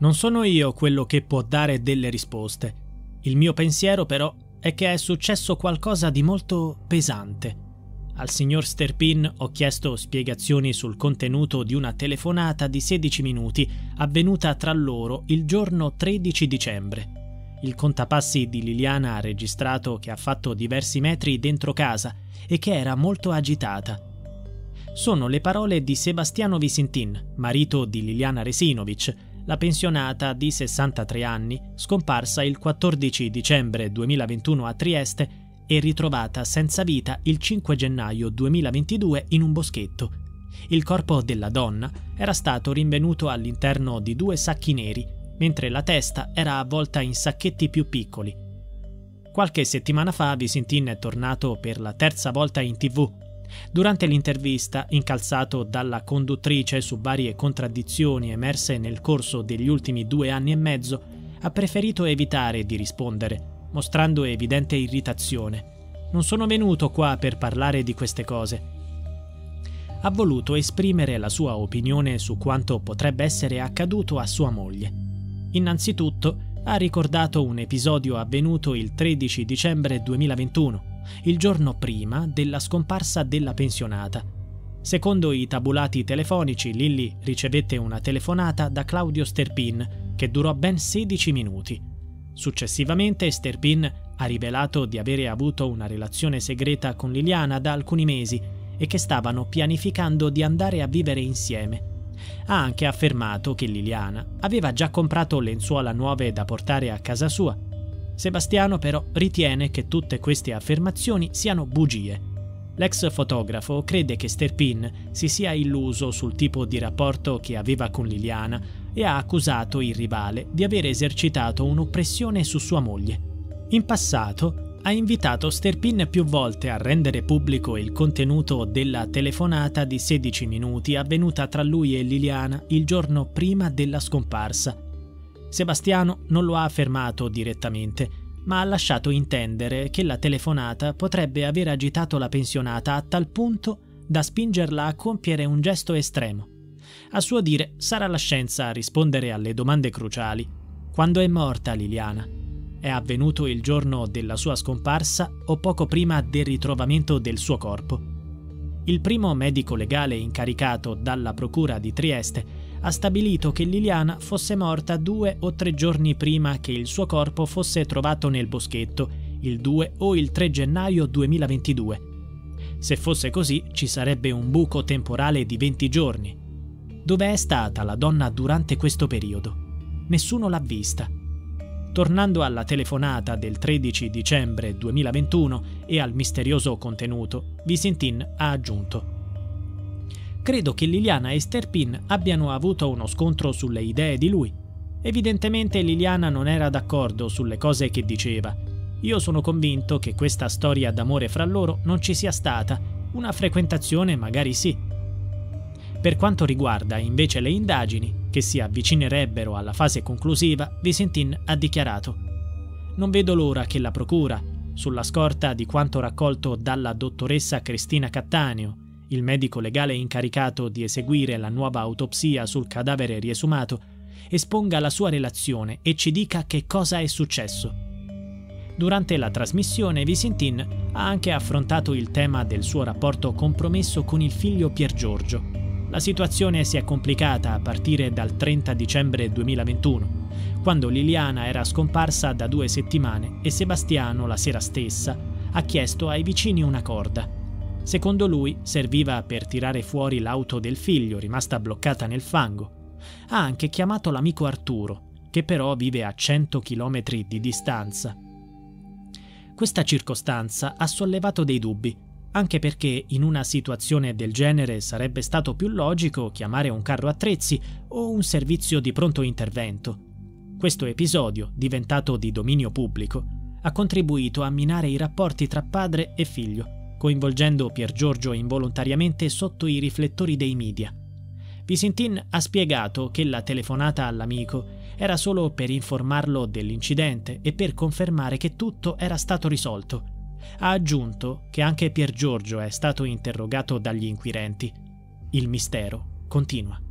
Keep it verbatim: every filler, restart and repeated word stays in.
Non sono io quello che può dare delle risposte. Il mio pensiero, però, è che è successo qualcosa di molto pesante. Al signor Sterpin ho chiesto spiegazioni sul contenuto di una telefonata di sedici minuti avvenuta tra loro il giorno tredici dicembre. Il contapassi di Liliana ha registrato che ha fatto diversi metri dentro casa e che era molto agitata. Sono le parole di Sebastiano Visintin, marito di Liliana Resinovich, la pensionata di sessantatré anni, scomparsa il quattordici dicembre duemilaventuno a Trieste e ritrovata senza vita il cinque gennaio duemilaventidue in un boschetto. Il corpo della donna era stato rinvenuto all'interno di due sacchi neri, mentre la testa era avvolta in sacchetti più piccoli. Qualche settimana fa Visintin è tornato per la terza volta in tivù. Durante l'intervista, incalzato dalla conduttrice su varie contraddizioni emerse nel corso degli ultimi due anni e mezzo, ha preferito evitare di rispondere, mostrando evidente irritazione. Non sono venuto qua per parlare di queste cose. Ha voluto esprimere la sua opinione su quanto potrebbe essere accaduto a sua moglie. Innanzitutto, ha ricordato un episodio avvenuto il tredici dicembre duemilaventuno, il giorno prima della scomparsa della pensionata. Secondo i tabulati telefonici, Lilly ricevette una telefonata da Claudio Sterpin che durò ben sedici minuti. Successivamente Sterpin ha rivelato di avere avuto una relazione segreta con Liliana da alcuni mesi e che stavano pianificando di andare a vivere insieme. Ha anche affermato che Liliana aveva già comprato lenzuola nuove da portare a casa sua. Sebastiano però ritiene che tutte queste affermazioni siano bugie. L'ex fotografo crede che Sterpin si sia illuso sul tipo di rapporto che aveva con Liliana e ha accusato il rivale di aver esercitato un'oppressione su sua moglie. In passato ha invitato Sterpin più volte a rendere pubblico il contenuto della telefonata di sedici minuti avvenuta tra lui e Liliana il giorno prima della scomparsa. Sebastiano non lo ha affermato direttamente, ma ha lasciato intendere che la telefonata potrebbe aver agitato la pensionata a tal punto da spingerla a compiere un gesto estremo. A suo dire, sarà la scienza a rispondere alle domande cruciali. Quando è morta Liliana? È avvenuto il giorno della sua scomparsa o poco prima del ritrovamento del suo corpo? Il primo medico legale incaricato dalla Procura di Trieste ha stabilito che Liliana fosse morta due o tre giorni prima che il suo corpo fosse trovato nel boschetto, il due o il tre gennaio duemilaventidue. Se fosse così, ci sarebbe un buco temporale di venti giorni. Dov'è stata la donna durante questo periodo? Nessuno l'ha vista. Tornando alla telefonata del tredici dicembre duemilaventuno e al misterioso contenuto, Visintin ha aggiunto: credo che Liliana e Sterpin abbiano avuto uno scontro sulle idee di lui. Evidentemente Liliana non era d'accordo sulle cose che diceva. Io sono convinto che questa storia d'amore fra loro non ci sia stata, una frequentazione magari sì. Per quanto riguarda invece le indagini, che si avvicinerebbero alla fase conclusiva, Visintin ha dichiarato: non vedo l'ora che la procura, sulla scorta di quanto raccolto dalla dottoressa Cristina Cattaneo, il medico legale incaricato di eseguire la nuova autopsia sul cadavere riesumato, esponga la sua relazione e ci dica che cosa è successo. Durante la trasmissione Visintin ha anche affrontato il tema del suo rapporto compromesso con il figlio Piergiorgio. La situazione si è complicata a partire dal trenta dicembre duemilaventuno, quando Liliana era scomparsa da due settimane e Sebastiano, la sera stessa, ha chiesto ai vicini una corda. Secondo lui serviva per tirare fuori l'auto del figlio rimasta bloccata nel fango. Ha anche chiamato l'amico Arturo, che però vive a cento chilometri di distanza. Questa circostanza ha sollevato dei dubbi, anche perché in una situazione del genere sarebbe stato più logico chiamare un carro attrezzi o un servizio di pronto intervento. Questo episodio, diventato di dominio pubblico, ha contribuito a minare i rapporti tra padre e figlio, coinvolgendo Piergiorgio involontariamente sotto i riflettori dei media. Visintin ha spiegato che la telefonata all'amico era solo per informarlo dell'incidente e per confermare che tutto era stato risolto. Ha aggiunto che anche Piergiorgio è stato interrogato dagli inquirenti. Il mistero continua.